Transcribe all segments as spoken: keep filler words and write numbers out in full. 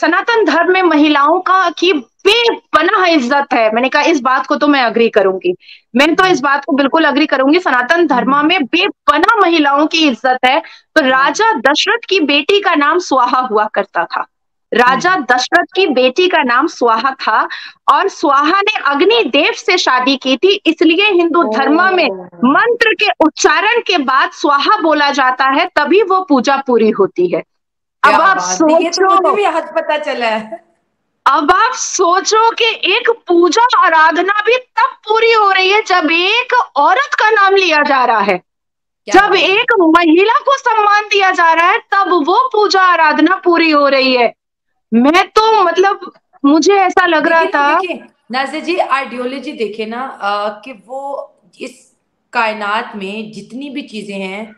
सनातन धर्म में महिलाओं का की बेपनाह इज्जत है। मैंने कहा इस बात को तो मैं अग्री करूंगी, मैं तो इस बात को बिल्कुल अग्री करूंगी। सनातन धर्म में बेपनाह महिलाओं की इज्जत है। तो राजा दशरथ की बेटी का नाम स्वाहा हुआ करता था, राजा दशरथ की बेटी का नाम स्वाहा था, और स्वाहा ने अग्नि देव से शादी की थी, इसलिए हिंदू धर्म में मंत्र के उच्चारण के बाद स्वाहा बोला जाता है, तभी वो पूजा पूरी होती है। अब आप सोचो, तो भी हद पता चला है। अब आप सोचो कि एक पूजा आराधना भी तब पूरी हो रही है जब एक औरत का नाम लिया जा रहा है, जब एक महिला को सम्मान दिया जा रहा है, तब वो पूजा आराधना पूरी हो रही है। मैं तो मतलब मुझे ऐसा लग रहा था। नाजिया जी, आइडियोलॉजी देखे ना आ, कि वो इस कायनात में जितनी भी चीजें हैं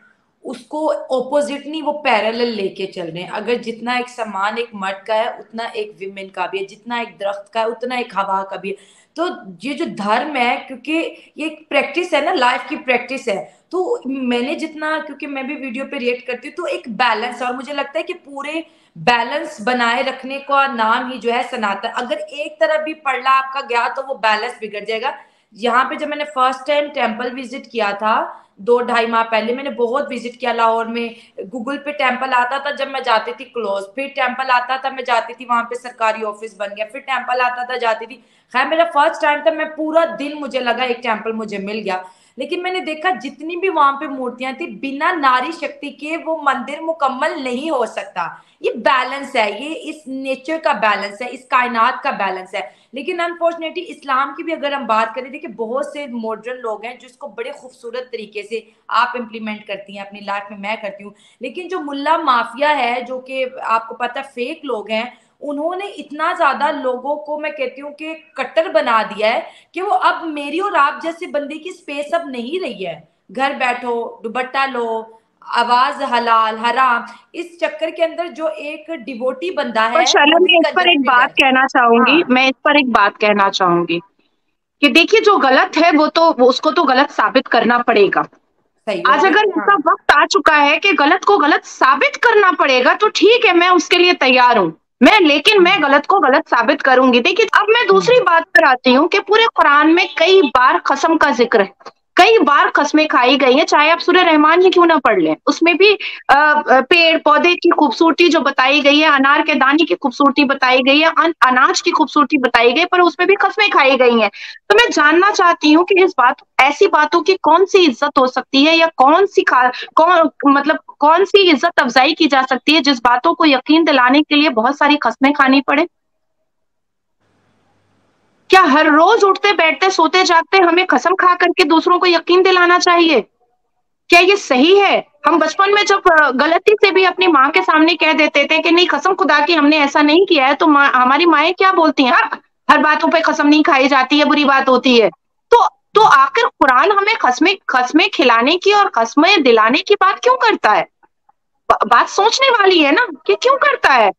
उसको ऑपोजिट नहीं, वो पैरेलल लेके चल रहे हैं। अगर जितना एक सामान एक मर्द का है उतना एक विमेन का भी है, जितना एक दरख्त का है उतना एक हवा का भी है। तो ये जो धर्म है, क्योंकि ये एक प्रैक्टिस है ना, लाइफ की प्रैक्टिस है, तो मैंने जितना, क्योंकि मैं भी वीडियो पे रिएक्ट करती हूँ, तो एक बैलेंस, और मुझे लगता है कि पूरे बैलेंस बनाए रखने का नाम ही जो है सनातन। अगर एक तरफ भी पड़ला आपका गया तो वो बैलेंस बिगड़ जाएगा। यहाँ पे जब मैंने फर्स्ट टाइम टेम्पल विजिट किया था दो ढाई माह पहले, मैंने बहुत विजिट किया लाहौर में। गूगल पे टेम्पल आता था, जब मैं जाती थी क्लोज, फिर टेम्पल आता था, मैं जाती थी, वहां पे सरकारी ऑफिस बन गया, फिर टेम्पल आता था, जाती थी। खैर मेरा फर्स्ट टाइम था, मैं पूरा दिन, मुझे लगा एक टेम्पल मुझे मिल गया, लेकिन मैंने देखा जितनी भी वहां पे मूर्तियां थी, बिना नारी शक्ति के वो मंदिर मुकम्मल नहीं हो सकता। ये बैलेंस है, ये इस नेचर का बैलेंस है, इस कायनात का बैलेंस है। लेकिन अनफॉर्चुनेटली इस्लाम की भी अगर हम बात करें, देखिए बहुत से मॉडर्न लोग हैं जिसको बड़े खूबसूरत तरीके से आप इम्प्लीमेंट करती हैं अपनी लाइफ में, मैं करती हूँ। लेकिन जो मुल्ला माफिया है, जो कि आपको पता है फेक लोग हैं, उन्होंने इतना ज्यादा लोगों को, मैं कहती हूँ कि कट्टर बना दिया है कि वो अब मेरी और आप जैसे बंदे की स्पेस अब नहीं रही है। घर बैठो, दुपट्टा लो, आवाज हलाल हराम, इस चक्कर के अंदर जो एक डिवोटी बंदा है। चलो मैं इस पर एक बात कहना चाहूंगी, हाँ। मैं इस पर एक बात कहना चाहूंगी कि देखिए जो गलत है वो तो वो उसको तो गलत साबित करना पड़ेगा। आज अगर ऐसा हाँ। वक्त आ चुका है कि गलत को गलत साबित करना पड़ेगा, तो ठीक है, मैं उसके लिए तैयार हूँ मैं, लेकिन मैं गलत को गलत साबित करूंगी। देखिए अब मैं दूसरी बात पर आती हूँ कि पूरे कुरान में कई बार कसम का जिक्र है, कई बार कसमें खाई गई हैं, चाहे आप सूरह रहमान ही क्यों ना पढ़ लें, उसमें भी आ, पेड़ पौधे की खूबसूरती जो बताई गई है, अनार के दाने की खूबसूरती बताई गई है, अन, अनाज की खूबसूरती बताई गई, पर उसमें भी कसमें खाई गई हैं। तो मैं जानना चाहती हूँ कि इस बात ऐसी बातों की कौन सी इज्जत हो सकती है, या कौन सी खा कौन मतलब कौन सी इज्जत अफजाई की जा सकती है जिस बातों को यकीन दिलाने के लिए बहुत सारी कसमें खानी पड़े। क्या हर रोज उठते बैठते सोते जागते हमें कसम खा करके दूसरों को यकीन दिलाना चाहिए? क्या ये सही है? हम बचपन में जब गलती से भी अपनी माँ के सामने कह देते थे कि नहीं कसम खुदा की हमने ऐसा नहीं किया है, तो माँ, हमारी माएँ क्या बोलती हैं, हर, हर बातों पे कसम नहीं खाई जाती है, बुरी बात होती है। तो तो आखिर कुरान हमें कसमें कसमें खिलाने की और कसमें दिलाने की बात क्यों करता है? बा, बात सोचने वाली है ना कि क्यों करता है।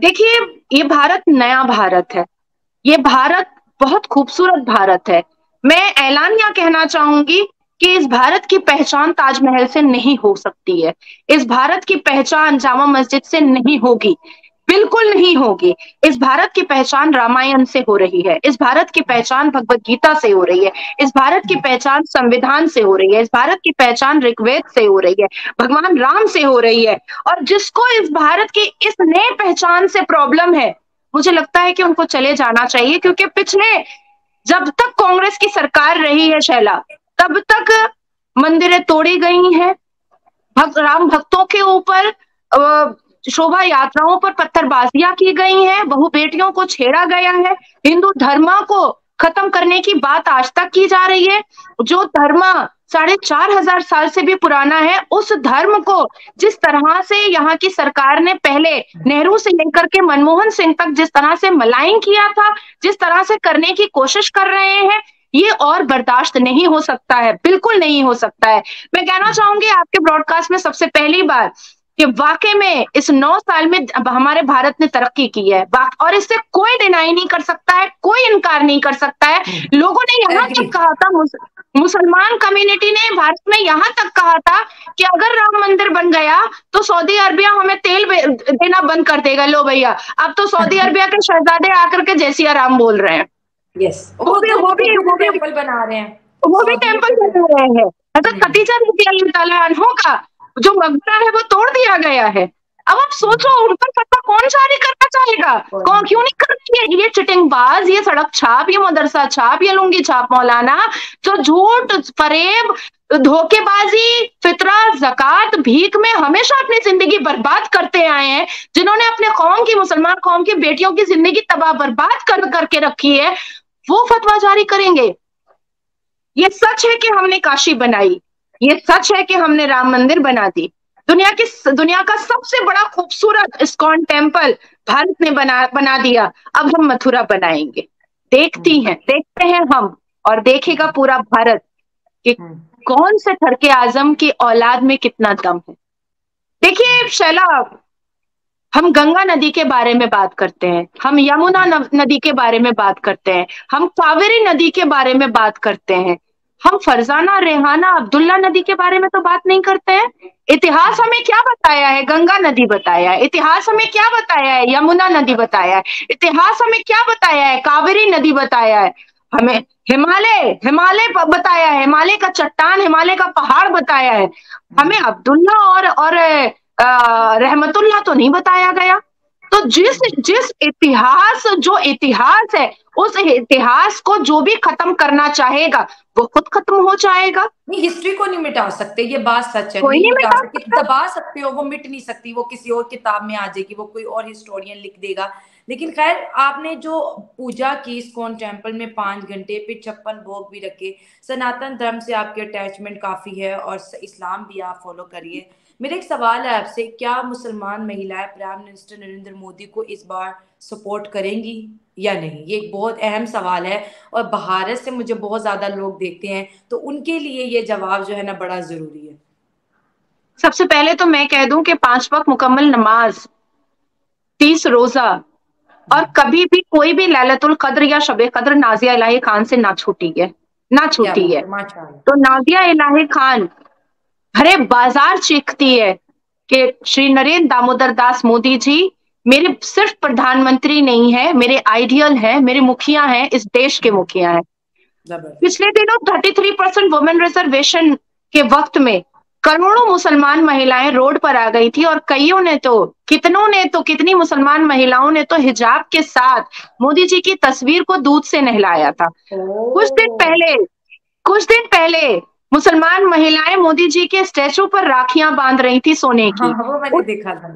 देखिए ये भारत नया भारत है, ये भारत बहुत खूबसूरत भारत है। मैं ऐलानिया कहना चाहूंगी कि इस भारत की पहचान ताजमहल से नहीं हो सकती है, इस भारत की पहचान जामा मस्जिद से नहीं होगी, बिल्कुल नहीं होगी। इस भारत की पहचान रामायण से हो रही है, इस भारत की पहचान भगवत गीता से हो रही है, इस भारत की पहचान संविधान से हो रही है, इस भारत की पहचान ऋग्वेद से हो रही है, भगवान राम से हो रही है। और जिसको इस भारत की इस नए पहचान से प्रॉब्लम है, मुझे लगता है कि उनको चले जाना चाहिए, क्योंकि पिछले जब तक कांग्रेस की सरकार रही है शैला, तब तक मंदिरें तोड़ी गई हैं, भक्त राम भक्तों के ऊपर शोभा यात्राओं पर पत्थरबाजियां की गई हैं, बहु बेटियों को छेड़ा गया है, हिंदू धर्म को खत्म करने की बात आज तक की जा रही है। जो धर्म साढ़े चार हजार साल से भी पुराना है, उस धर्म को जिस तरह से यहाँ की सरकार ने पहले नेहरू से लेकर के मनमोहन सिंह तक जिस तरह से मलाइन किया था, जिस तरह से करने की कोशिश कर रहे हैं, ये और बर्दाश्त नहीं हो सकता है, बिल्कुल नहीं हो सकता है। मैं कहना चाहूंगी आपके ब्रॉडकास्ट में सबसे पहली बार कि वाकई में इस नौ साल में हमारे भारत ने तरक्की की है और इससे कोई डिनाई नहीं कर सकता है, कोई इनकार नहीं कर सकता है। लोगों ने यहाँ तक कहा था, मुसलमान कम्युनिटी ने भारत में यहाँ तक कहा था कि अगर राम मंदिर बन गया तो सऊदी अरबिया हमें तेल देना बंद कर देगा। लो भैया, अब तो सऊदी अरबिया के शहजादे आकर के जैसिया राम बोल रहे हैं। यस, वो भी वो भी वो भी टेम्पल बना रहे हैं, वो भी टेम्पल बना रहे हैं। मतलब खतीजा रज़ी अल्लाह अन्हो का जो मकबरा है वो तोड़ दिया गया है। अब आप सोचो उन पर पता कौन जारी करना चाहेगा, कौन क्यों नहीं करेंगे? ये चिटिंगबाज, ये सड़क छाप, ये मदरसा छाप, ये लुंगी छाप मौलाना, जो झूठ, फरेब, धोखेबाजी, फितरा, जक़ात, भीख में हमेशा अपनी जिंदगी बर्बाद करते आए हैं, जिन्होंने अपने कौम की, मुसलमान कौम की बेटियों की जिंदगी तबाह बर्बाद कर करके रखी है, वो फतवा जारी करेंगे। ये सच है कि हमने काशी बनाई, ये सच है कि हमने राम मंदिर बना दी, दुनिया की दुनिया का सबसे बड़ा खूबसूरत इस्कॉन टेंपल भारत ने बना बना दिया, अब हम मथुरा बनाएंगे। देखती हैं देखते हैं हम और देखेगा पूरा भारत कि कौन से ठरके आजम की औलाद में कितना दम है। देखिए शैला, हम गंगा नदी के बारे में बात करते हैं, हम यमुना नदी के बारे में बात करते हैं, हम कावेरी नदी के बारे में बात करते हैं, हम फरजाना, रेहाना, अब्दुल्ला नदी के बारे में तो बात नहीं करते हैं। इतिहास हमें क्या बताया है? गंगा नदी बताया है। इतिहास हमें क्या बताया है? यमुना नदी बताया है। इतिहास हमें क्या बताया है? कावेरी नदी बताया है। हमें हिमालय हिमालय बताया है, हिमालय का चट्टान, हिमालय का पहाड़ बताया है। हमें अब्दुल्ला और और आ, रहमतुल्ला तो नहीं बताया गया। तो जिस जिस इतिहास जो इतिहास है, उस इतिहास को जो भी खत्म करना चाहेगा वो खुद खत्म हो जाएगा। नहीं, हिस्ट्री को नहीं मिटा सकते, ये बात सच है। कोई नहीं, नहीं मिटा सकते, दबा सकते हो, वो मिट नहीं सकती, वो किसी और किताब में आ जाएगी, वो कोई और हिस्टोरियन लिख देगा। लेकिन खैर, आपने जो पूजा की इस्कॉन टेम्पल में पाँच घंटे, फिर छप्पन भोग भी रखे। सनातन धर्म से आपकी अटैचमेंट काफ़ी है और इस्लाम भी आप फॉलो करिए। मेरा एक सवाल है आपसे, क्या मुसलमान महिलाएं प्राइम मिनिस्टर नरेंद्र मोदी को इस बार सपोर्ट करेंगी या नहीं? ये एक बहुत अहम सवाल है और भारत से मुझे बहुत ज्यादा लोग देखते हैं, तो उनके लिए ये जवाब जो है ना बड़ा जरूरी है। सबसे पहले तो मैं कह दूं कि पांच वक्त मुकम्मल नमाज, तीस रोजा और कभी भी कोई भी लैलतुल कद्र या शब कद्र नाजिया इलाही खान से ना छूटी है, ना छूटी है। तो नाजिया इलाही खान हरे बाजार चीखती है कि श्री नरेंद्र दामोदर दास मोदी जी मेरे सिर्फ प्रधानमंत्री नहीं है, मेरे आइडियल हैं, मेरे मुखिया हैं, इस देश के मुखिया हैं। पिछले दिनों तैंतीस परसेंट वुमेन रिजर्वेशन के वक्त में करोड़ों मुसलमान महिलाएं रोड पर आ गई थी और कईयों ने तो कितनों ने तो कितनी मुसलमान महिलाओं ने तो हिजाब के साथ मोदी जी की तस्वीर को दूध से नहलाया था। कुछ दिन पहले कुछ दिन पहले मुसलमान महिलाएं मोदी जी के स्टैचू पर राखियां बांध रही थी सोने की। हाँ, वो मैंने देखा था।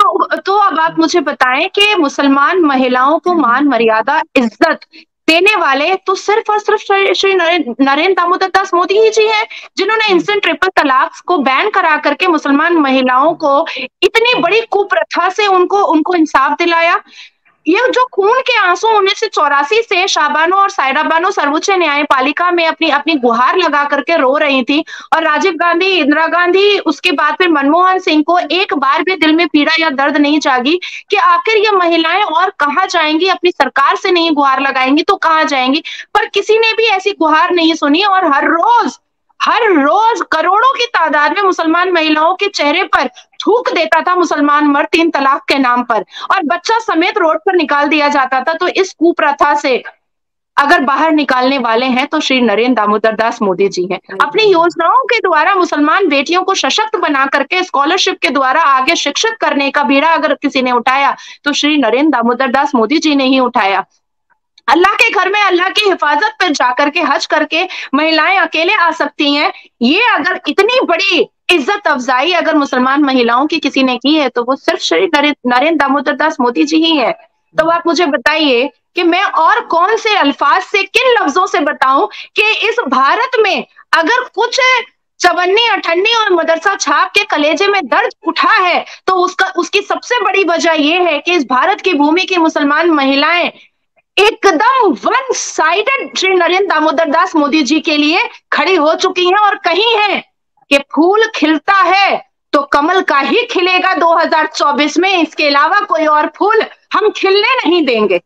तो, तो अब आप मुझे बताएं कि मुसलमान महिलाओं को मान मर्यादा इज्जत देने वाले तो सिर्फ और सिर्फ श्री नरेंद्र दामोदर दास मोदी ही जी हैं, जिन्होंने इंस्टेंट ट्रिपल तलाक को बैन करा करके मुसलमान महिलाओं को इतनी बड़ी कुप्रथा से उनको उनको इंसाफ दिलाया। ये जो खून के आंसू उन्नीस सौ चौरासी से शाबानो और सायरा बानो सर्वोच्च न्यायपालिका में अपनी अपनी गुहार लगा करके रो रही थी और राजीव गांधी, इंदिरा गांधी, उसके बाद फिर मनमोहन सिंह को एक बार भी दिल में पीड़ा या दर्द नहीं जागी कि आखिर ये महिलाएं और कहाँ जाएंगी? अपनी सरकार से नहीं गुहार लगाएंगी तो कहाँ जाएंगी? पर किसी ने भी ऐसी गुहार नहीं सुनी और हर रोज हर रोज करोड़ों की तादाद में मुसलमान महिलाओं के चेहरे पर थूक देता था मुसलमान मर्द तीन तलाक के नाम पर और बच्चा समेत रोड पर निकाल दिया जाता था। तो इस कुप्रथा से अगर बाहर निकालने वाले हैं तो श्री नरेंद्र दामोदर दास मोदी जी हैं। अपनी योजनाओं के द्वारा मुसलमान बेटियों को सशक्त बना करके स्कॉलरशिप के द्वारा आगे शिक्षित करने का बीड़ा अगर किसी ने उठाया तो श्री नरेंद्र दामोदर दास मोदी जी ने ही उठाया। अल्लाह के घर में अल्लाह की हिफाजत पर जाकर के हज करके महिलाएं अकेले आ सकती हैं। ये अगर इतनी बड़ी इज्जत अफजाई अगर मुसलमान महिलाओं की किसी ने की है तो वो सिर्फ श्री नरेंद्र दामोदर दास मोदी जी ही हैं। तो आप मुझे बताइए कि मैं और कौन से अल्फाज से, किन लफ्जों से बताऊं कि इस भारत में अगर कुछ चवन्नी, अठन्नी और मदरसा छाप के कलेजे में दर्द उठा है तो उसका उसकी सबसे बड़ी वजह यह है कि इस भारत की भूमि की मुसलमान महिलाएं एकदम वन साइडेड श्री नरेंद्र दामोदर दास मोदी जी के लिए खड़ी हो चुकी हैं और कहीं है कि फूल खिलता है तो कमल का ही खिलेगा दो हज़ार चौबीस में, इसके अलावा कोई और फूल हम खिलने नहीं देंगे।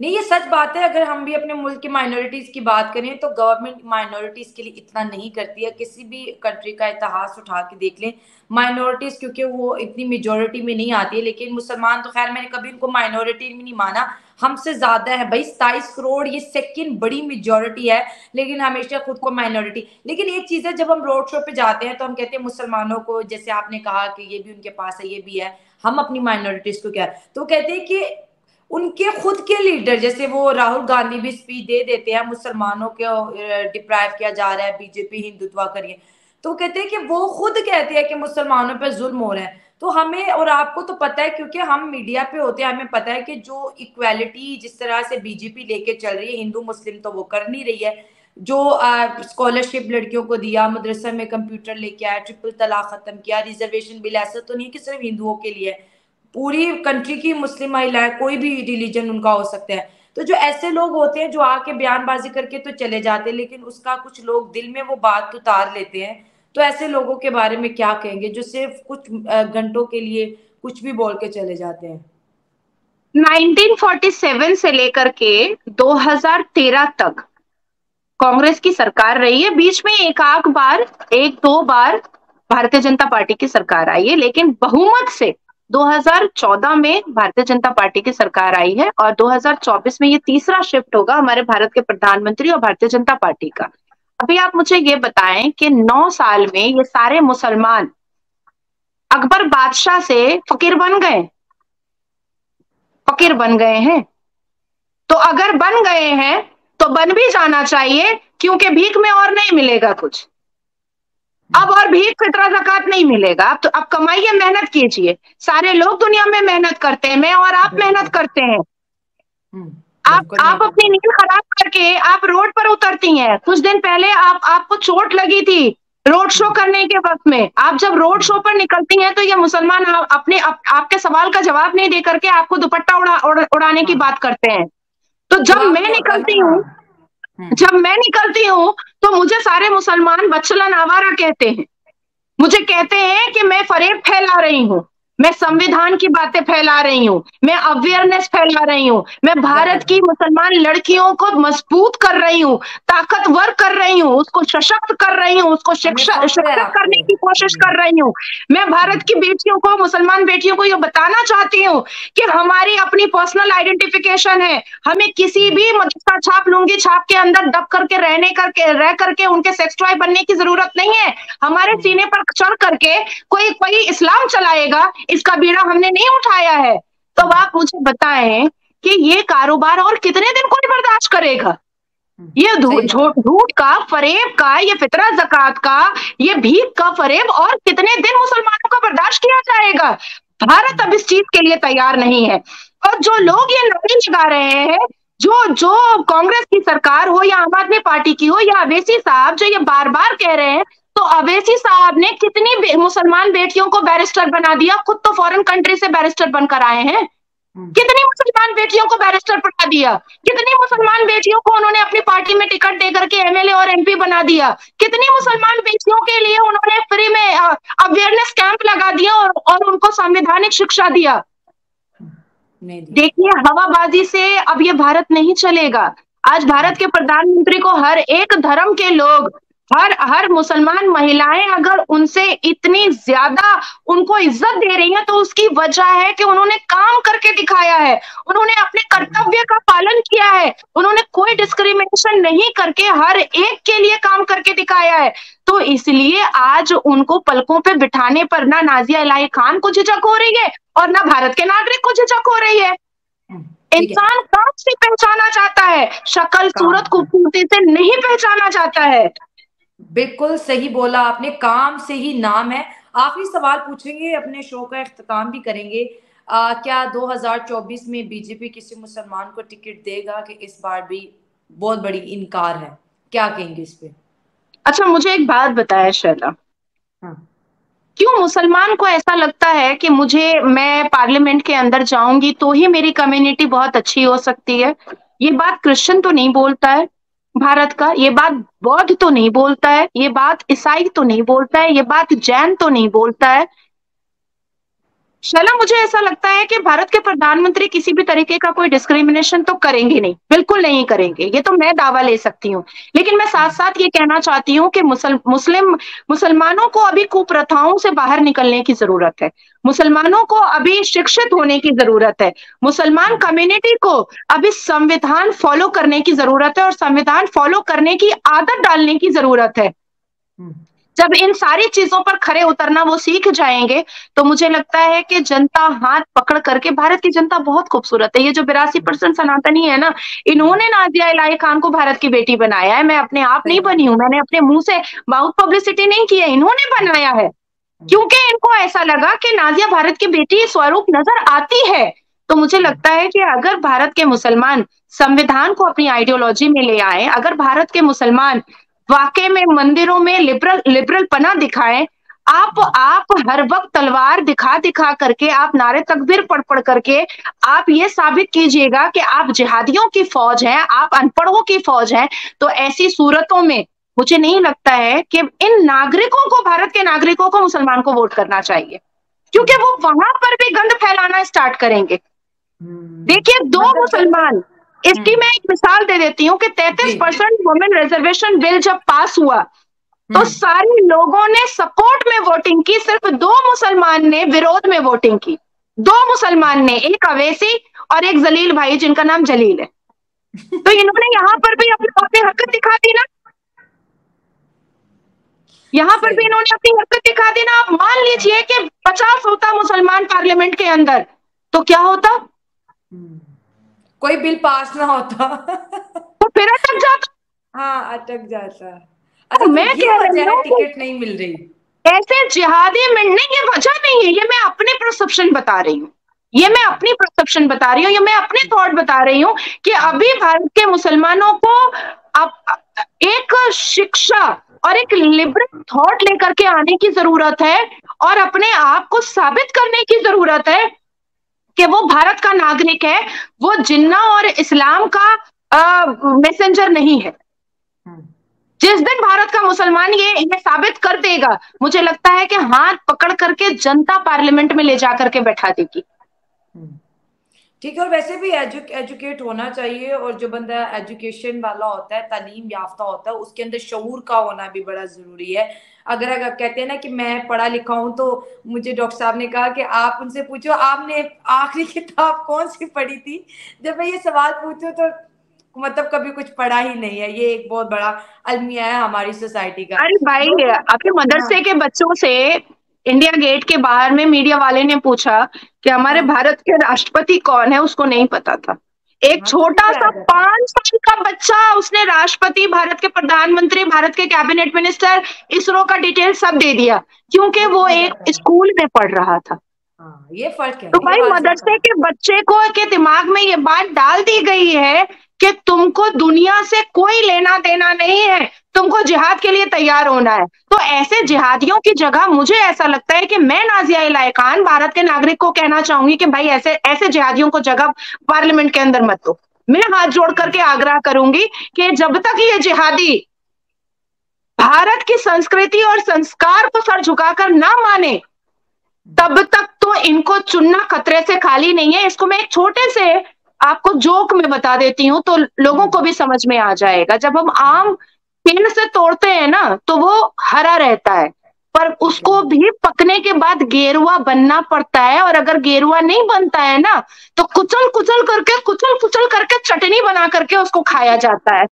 नहीं, ये सच बात है। अगर हम भी अपने मुल्क की माइनॉरिटीज की बात करें तो गवर्नमेंट माइनॉरिटीज के लिए इतना नहीं करती है। किसी भी कंट्री का इतिहास उठा के देख लें, माइनॉरिटीज क्योंकि वो इतनी मेजॉरिटी में नहीं आती है, लेकिन मुसलमान तो खैर मैंने कभी उनको माइनॉरिटी में नहीं माना, हमसे ज्यादा है भाई, सताईस करोड़ ये सेकंड बड़ी मेजॉरिटी है, लेकिन हमेशा खुद को माइनॉरिटी। लेकिन एक चीज है, जब हम रोड शो पे जाते हैं तो हम कहते हैं मुसलमानों को, जैसे आपने कहा कि ये भी उनके पास है, ये भी है, हम अपनी माइनॉरिटीज को क्या, तो कहते हैं कि उनके खुद के लीडर, जैसे वो राहुल गांधी भी स्पीच दे देते हैं मुसलमानों को डिप्राइव किया जा रहा है, बीजेपी हिंदुत्व करिए, तो कहते हैं कि वो खुद कहते हैं कि मुसलमानों पर जुल्म हो रहा है। तो हमें और आपको तो पता है, क्योंकि हम मीडिया पे होते हैं, हमें पता है कि जो इक्वालिटी जिस तरह से बीजेपी लेके चल रही है, हिंदू मुस्लिम तो वो कर नहीं रही है, जो स्कॉलरशिप लड़कियों को दिया, मदरसा में कंप्यूटर लेके आया, ट्रिपल तलाक खत्म किया, रिजर्वेशन बिल, ऐसा तो नहीं कि सिर्फ हिंदुओं के लिए, पूरी कंट्री की मुस्लिम महिलाएं, कोई भी रिलीजन उनका हो सकता है। तो जो ऐसे लोग होते हैं जो आके बयानबाजी करके तो चले जाते हैं, लेकिन उसका कुछ लोग दिल में वो बात उतार लेते हैं। तो ऐसे लोगों के बारे में क्या कहेंगे जो सिर्फ कुछ घंटों के लिए कुछ भी बोल के चले जाते हैं? नाइनटीन फोर्टी सेवन से लेकर के दो हज़ार तेरह तक कांग्रेस की सरकार रही है, बीच में एक आध बार एक दो बार भारतीय जनता पार्टी की सरकार आई है, लेकिन बहुमत से दो हज़ार चौदह में भारतीय जनता पार्टी की सरकार आई है, और दो हज़ार चौबीस में ये तीसरा शिफ्ट होगा हमारे भारत के प्रधानमंत्री और भारतीय जनता पार्टी का। अभी आप मुझे ये बताएं कि नौ साल में ये सारे मुसलमान अकबर बादशाह से फकीर बन गए, फकीर बन गए हैं। तो अगर बन गए हैं तो बन भी जाना चाहिए, क्योंकि भीख में और नहीं मिलेगा कुछ, अब और भी फितरा ज़कात नहीं मिलेगा। अब तो अब कमाइए, मेहनत कीजिए, सारे लोग दुनिया में मेहनत करते हैं, मैं और आप मेहनत करते हैं। आप आप अपनी नींद खराब करके आप रोड पर उतरती हैं। कुछ दिन पहले आप आपको चोट लगी थी रोड शो करने के वक्त में, आप जब रोड शो पर निकलती हैं तो ये मुसलमान अपने आप, आपके सवाल का जवाब नहीं दे करके आपको दुपट्टा उड़ा, उड़ा उड़ाने की बात करते हैं। तो जब मैं निकलती हूँ जब मैं निकलती हूँ तो मुझे सारे मुसलमान बच्चलन आवारा कहते हैं, मुझे कहते हैं कि मैं फरेब फैला रही हूँ, मैं संविधान की बातें फैला रही हूँ, मैं अवेयरनेस फैला रही हूँ, मैं भारत की मुसलमान लड़कियों को मजबूत कर रही हूँ, ताकतवर कर रही हूँ, उसको सशक्त कर रही हूँ, उसको शिक्षा शिक्षित करने की कोशिश कर रही हूँ। मैं भारत की बेटियों को, मुसलमान बेटियों को ये बताना चाहती हूँ कि हमारी अपनी पर्सनल आइडेंटिफिकेशन है, हमें किसी भी मदरसा छाप, लुंगी छाप के अंदर दब करके रहने करके रह करके उनके सेक्स टॉय बनने की जरूरत नहीं है। हमारे सीने पर चढ़ करके कोई कोई इस्लाम चलाएगा, इसका बीड़ा हमने नहीं उठाया है। तो आप मुझे बताएं कि ये कारोबार और कितने दिन कोई बर्दाश्त करेगा? ये झूठ का, फरेब का, ये फितरा ज़कात का, ये भीख का फरेब और कितने दिन मुसलमानों का बर्दाश्त किया जाएगा? भारत अब इस चीज के लिए तैयार नहीं है। और जो लोग ये नारे लगा रहे हैं, जो जो कांग्रेस की सरकार हो या आम आदमी पार्टी की हो या अवेसी साहब जो ये बार बार कह रहे हैं, तो अवेसी साहब ने कितनी बे, मुसलमान बेटियों को बैरिस्टर बना दिया, खुद तो फॉरेन कंट्री से बैरिस्टर बनकर आए हैं। कितनी मुसलमान बेटियों को बैरिस्टर बना दिया, कितनी मुसलमान बेटियों को उन्होंने अपनी पार्टी में टिकट दे करके एमएलए और एमपी बना दिया, कितनी मुसलमान बेटियों के लिए उन्होंने फ्री में अवेयरनेस कैंप लगा दिया और, और उनको संवैधानिक शिक्षा दिया। देखिए, हवाबाजी से अब ये भारत नहीं चलेगा। आज भारत के प्रधानमंत्री को हर एक धर्म के लोग, हर हर मुसलमान महिलाएं अगर उनसे इतनी ज्यादा उनको इज्जत दे रही हैं तो उसकी वजह है कि उन्होंने काम करके दिखाया है, उन्होंने अपने कर्तव्य का पालन किया है, उन्होंने कोई डिस्क्रिमिनेशन नहीं करके हर एक के लिए काम करके दिखाया है। तो इसलिए आज उनको पलकों पे बिठाने पर ना नाजिया इलाही खान को झिझक हो रही है और ना भारत के नागरिक को झिझक हो रही है। इंसान काम से पहचाना जाता है, शक्ल सूरत खूबसूरती से नहीं पहचाना जाता है। बिल्कुल सही बोला आपने, काम से ही नाम है। आखिरी सवाल पूछेंगे, अपने शो का इख्तिताम भी करेंगे। आ, क्या दो हज़ार चौबीस में बीजेपी किसी मुसलमान को टिकट देगा कि इस बार भी बहुत बड़ी इनकार है? क्या कहेंगे इस पे? अच्छा, मुझे एक बात बताया शैला, हाँ। क्यों मुसलमान को ऐसा लगता है कि मुझे मैं पार्लियामेंट के अंदर जाऊंगी तो ही मेरी कम्युनिटी बहुत अच्छी हो सकती है? ये बात क्रिश्चियन तो नहीं बोलता है, भारत का, ये बात बौद्ध तो नहीं बोलता है, ये बात ईसाई तो नहीं बोलता है, ये बात जैन तो नहीं बोलता है। शलम, मुझे ऐसा लगता है कि भारत के प्रधानमंत्री किसी भी तरीके का कोई डिस्क्रिमिनेशन तो करेंगे नहीं, बिल्कुल नहीं करेंगे, ये तो मैं दावा ले सकती हूँ। लेकिन मैं साथ साथ ये कहना चाहती हूँ कि मुसल, मुस्लिम मुसलमानों को अभी कुप्रथाओं से बाहर निकलने की जरूरत है, मुसलमानों को अभी शिक्षित होने की जरूरत है, मुसलमान कम्युनिटी को अभी संविधान फॉलो करने की जरूरत है और संविधान फॉलो करने की आदत डालने की जरूरत है। जब इन सारी चीजों पर खरे उतरना वो सीख जाएंगे तो मुझे लगता है कि जनता हाथ पकड़ करके, भारत की जनता बहुत खूबसूरत है, ये जो बिरासी परसेंट सनातनी है ना, इन्होंने नाजिया इलाही खान को भारत की बेटी बनाया है। मैं अपने आप नहीं बनी हूं, मैंने अपने मुंह से माउथ पब्लिसिटी नहीं की है, इन्होंने बनाया है क्योंकि इनको ऐसा लगा कि नाजिया भारत की बेटी स्वरूप नजर आती है। तो मुझे लगता है कि अगर भारत के मुसलमान संविधान को अपनी आइडियोलॉजी में ले आए, अगर भारत के मुसलमान वाकई में मंदिरों में लिबरल लिबरल पना दिखाएं, आप आप हर वक्त तलवार दिखा दिखा करके, आप नारे तकबीर पढ़ पढ़ करके आप ये साबित कीजिएगा कि आप जिहादियों की फौज हैं, आप अनपढ़ों की फौज हैं, तो ऐसी सूरतों में मुझे नहीं लगता है कि इन नागरिकों को, भारत के नागरिकों को, मुसलमान को वोट करना चाहिए, क्योंकि वो वहां पर भी गंद फैलाना स्टार्ट करेंगे। देखिए, दो मुसलमान, इसकी मैं एक मिसाल दे देती हूँ कि तैंतीस परसेंट वुमेन रिजर्वेशन बिल जब पास हुआ तो सारे लोगों ने सपोर्ट में वोटिंग की, सिर्फ दो मुसलमान ने विरोध में वोटिंग की। दो मुसलमान ने, एक अवेसी और एक जलील भाई जिनका नाम जलील है। तो इन्होंने यहाँ पर भी अपनी अपनी हरकत दिखा दी ना, यहाँ पर भी इन्होंने अपनी हरकत दिखा दी ना। आप मान लीजिए कि पचास होता मुसलमान पार्लियामेंट के अंदर तो क्या होता, कोई बिल पास ना होता, तो फिर अटक जाता। हाँ, अटक जाता। अच्छा, तो मैं कह रही हूँ टिकट नहीं मिल रही, ऐसे जिहादी मिलने की वजह नहीं है। ये मैं अपने परसेप्शन बता रही हूँ, ये मैं अपनी परसेप्शन बता रही हूँ, ये मैं अपने थॉट बता रही हूँ कि अभी भारत के मुसलमानों को अब एक शिक्षा और एक लिबरल थॉट लेकर के आने की जरूरत है और अपने आप को साबित करने की जरूरत है कि वो भारत का नागरिक है, वो जिन्ना और इस्लाम का मैसेंजर नहीं है। जिस दिन भारत का मुसलमान ये ये साबित कर देगा, मुझे लगता है कि हाथ पकड़ करके जनता पार्लियामेंट में ले जा करके बैठा देगी। ठीक है, और वैसे भी एजु, एजुकेट होना चाहिए, और जो बंदा एजुकेशन वाला होता है, तालीम याफ्ता होता है, उसके अंदर शऊर का होना भी बड़ा जरूरी है। अगर अगर कहते हैं ना कि मैं पढ़ा लिखा हूँ, तो मुझे डॉक्टर साहब ने कहा कि आप उनसे पूछो आपने आखिरी किताब कौन सी पढ़ी थी। जब मैं ये सवाल पूछूँ तो मतलब कभी कुछ पढ़ा ही नहीं है। ये एक बहुत बड़ा अलमिया है हमारी सोसाइटी का। अरे भाई, आपके मदरसे के बच्चों से इंडिया गेट के बाहर में मीडिया वाले ने पूछा कि हमारे भारत के राष्ट्रपति कौन है, उसको नहीं पता था। एक छोटा सा पांच साल का बच्चा, उसने राष्ट्रपति, भारत के प्रधानमंत्री, भारत के कैबिनेट मिनिस्टर, इसरो का डिटेल सब दे दिया क्योंकि वो एक स्कूल में पढ़ रहा था। ये फर्क है। तो भाई, मदरसे के बच्चे को के दिमाग में ये बात डाल दी गई है कि तुमको दुनिया से कोई लेना देना नहीं है, तुमको जिहाद के लिए तैयार होना है। तो ऐसे जिहादियों की जगह मुझे ऐसा लगता है कि मैं नाजिया इलाही खान भारत के नागरिक को कहना चाहूंगी कि भाई ऐसे ऐसे जिहादियों को जगह पार्लियामेंट के अंदर मत दो। मैं हाथ जोड़ करके आग्रह करूंगी कि जब तक ये जिहादी भारत की संस्कृति और संस्कार को सर झुकाकर ना माने, तब तक तो इनको चुनना खतरे से खाली नहीं है। इसको मैं एक छोटे से आपको जोक में बता देती हूँ तो लोगों को भी समझ में आ जाएगा। जब हम आम पेड़ से तोड़ते हैं ना, तो वो हरा रहता है, पर उसको भी पकने के बाद गेरुआ बनना पड़ता है, और अगर गेरुआ नहीं बनता है ना, तो कुचल कुचल करके कुचल कुचल करके चटनी बना करके उसको खाया जाता है।